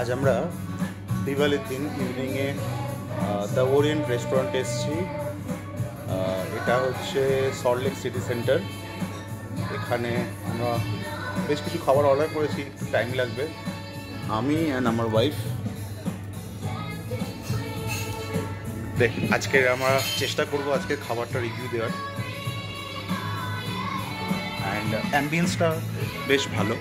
आज हमरा दिवाली दिन इवनिंगे द ओरिएंट रेस्टोरेंट एसेছি এটা হচ্ছে সল্ট লেক সিটি সেন্টার। এখানে আমরা বেশ কিছু খাবার অর্ডার করেছি, টাইম লাগবে। আমি এন্ড আমার ওয়াইফ। দেখ আজকে আমরা চেষ্টা করব আজকে খাবারটা রিভিউ দেওয়ার। এন্ড অ্যাম্বিয়েন্সটা বেশ ভালো।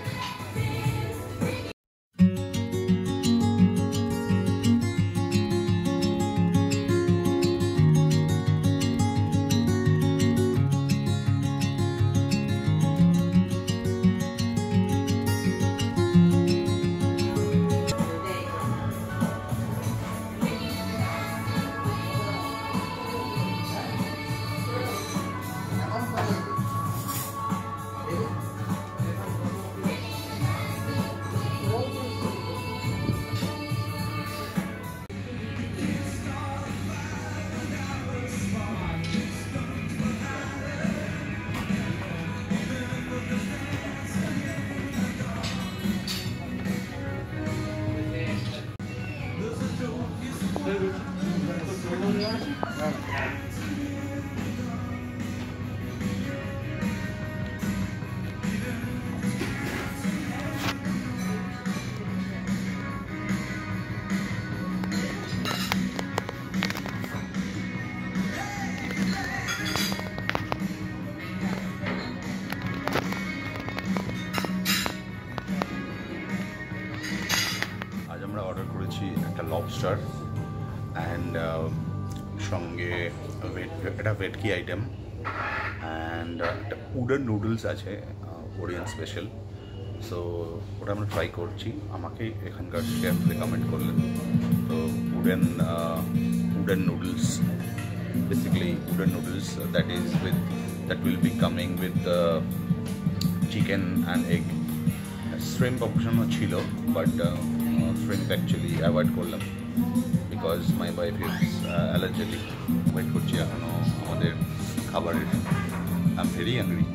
लॉबस्टर एंड संगे भेटकी आइटेम एंड उडन नूडल्स आछे ओरिएंट स्पेशल। सो ओटा आमरा ट्राई करछि, आमाके एखानकार शेफ रेकमेंड करलेन। तो udon noodles basically udon noodles that will be coming with chicken and egg. Shrimp अपशनও छिलो but shrimp actually avoid korlam because my wife is allergic wait korchi ano amader khabarer I'm very hungry।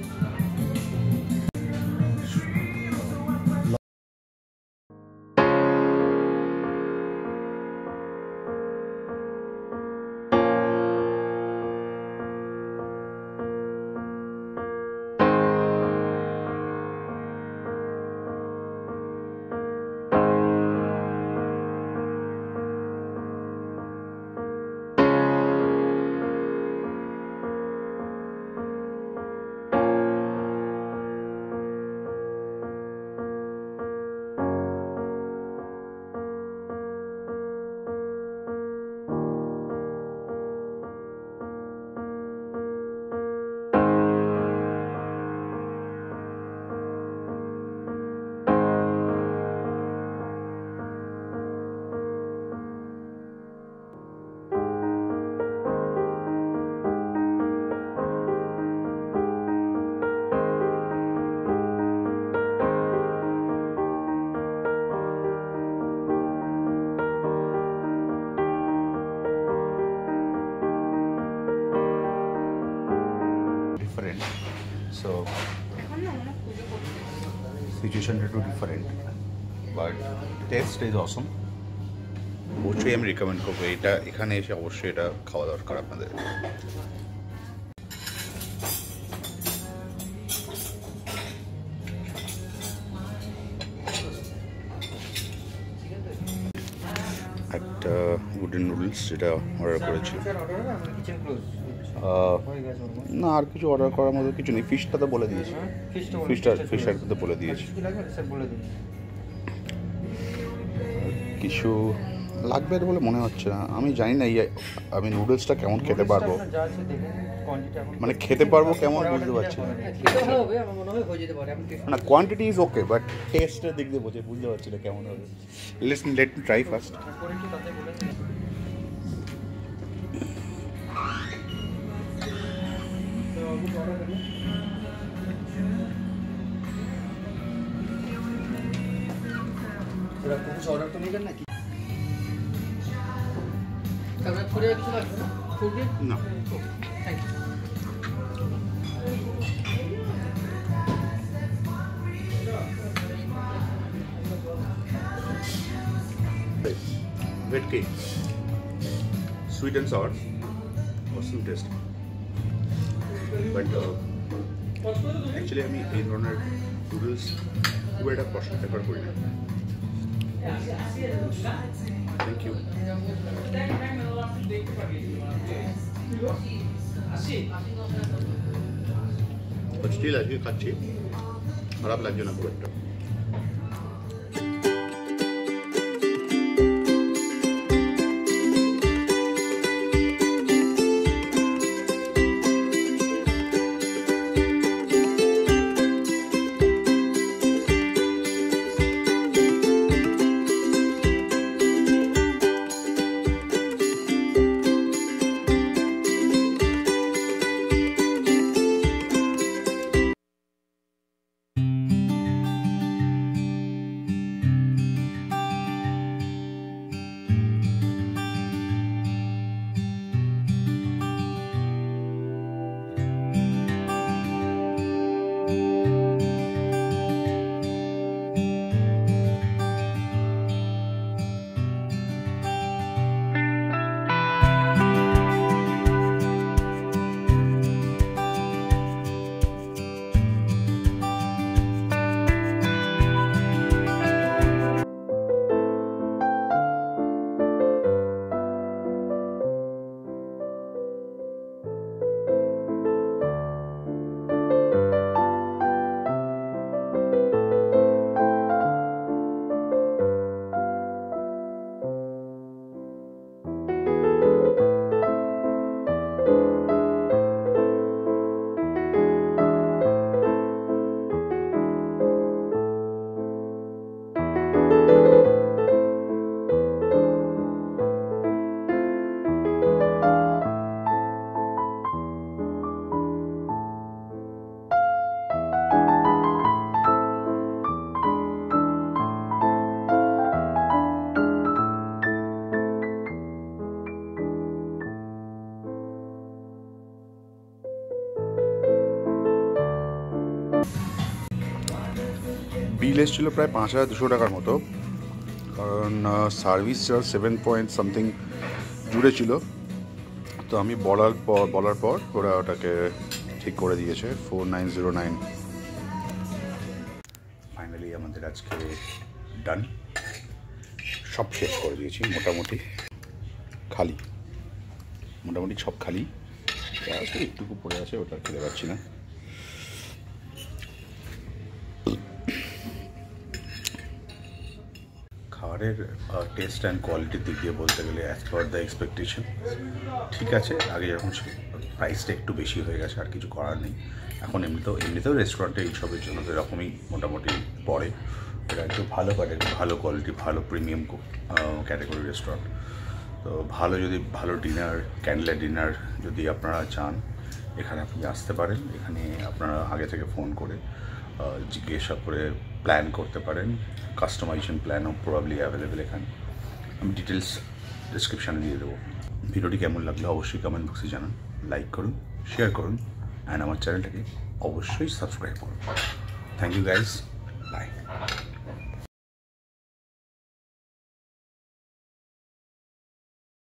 So situation is too different, but taste is awesome. Which I am recommend for you. Ita ekhane eshe obosshoi eta khawa dorkar apnader। At wooden noodles jeta order korechi। Kitchen close। না আর কিছু order করার মতো কিছু নেই। ফিশটা তো বলে দিয়েছি, ফিশটা তো বলে দিয়েছি। কিছু লাগবে বলে মনে হচ্ছে না, আমি জানি না আমি নুডলসটা কেমন খেতে পারবো, মানে খেতে পারবো কেমন বুঝতে পারছি না। কোয়ান্টিটি ইজ ওকে বাট টেস্টের দিক দিয়ে বুঝতে পারছি না কেমন হবে। Let me try first. कुछ ऑर्डर तो नहीं करना कि ना। Thank you. Wait cake, sweet and sour, awesome taste. But actually, I mean, 800 noodles, who had a portion pepper cold. Thank you. But still, I think it's good. But I like it better. Bill एसेছিল प्राय 5200 টাকার মতো, কারণ service charge 7 point something জুড়ে ছিল। তো আমি বলার পর ওরা ওটাকে ঠিক করে দিয়েছে 4909। ফাইনালি আমাদের আজকে ডান, সব শেষ করে দিয়েছি মোটামুটি, খালি মোটামুটি সব খালি, একটুকু পড়ে আছে ওটা খেতে পারছি না। टेस्ट एंड क्वालिटी दिखे बोलते गले एज पर द एक्सपेक्टेशन ठीक आछे। आगे जखन प्राइसटा एकटू बेशी हो गेछे आर किछु करार नेई। एखन एमनितेओ रेस्टुरेंटे एइसबेर जोन्नो एरकमई मोटामुटी पड़े, एटा एकटू भालो क्वालिटी भालो क्वालिटी भालो प्रिमियम कैटेगरि रेस्टुरेंट। तो भालो जोदि भालो डिनार कैंडलाइट डिनार जोदि आपनारा चान एखाने आपनि आसते पारेन। एखाने आपनारा आगे थेके फोन करे जिज्ञासा करे प्लान करते पारेन, कस्टमाइजेशन प्लानও প্রবাবলি অ্যাভেলেবল। এখানে আমি ডিটেলস ডেসক্রিপশনে দিয়ে দেবো। ভিডিওটি কেমন লাগলো অবশ্যই কমেন্ট বক্সে জানান, লাইক করুন, শেয়ার করুন, অ্যান্ড আমার চ্যানেলটাকে অবশ্যই সাবস্ক্রাইব করুন। Thank you guys, by.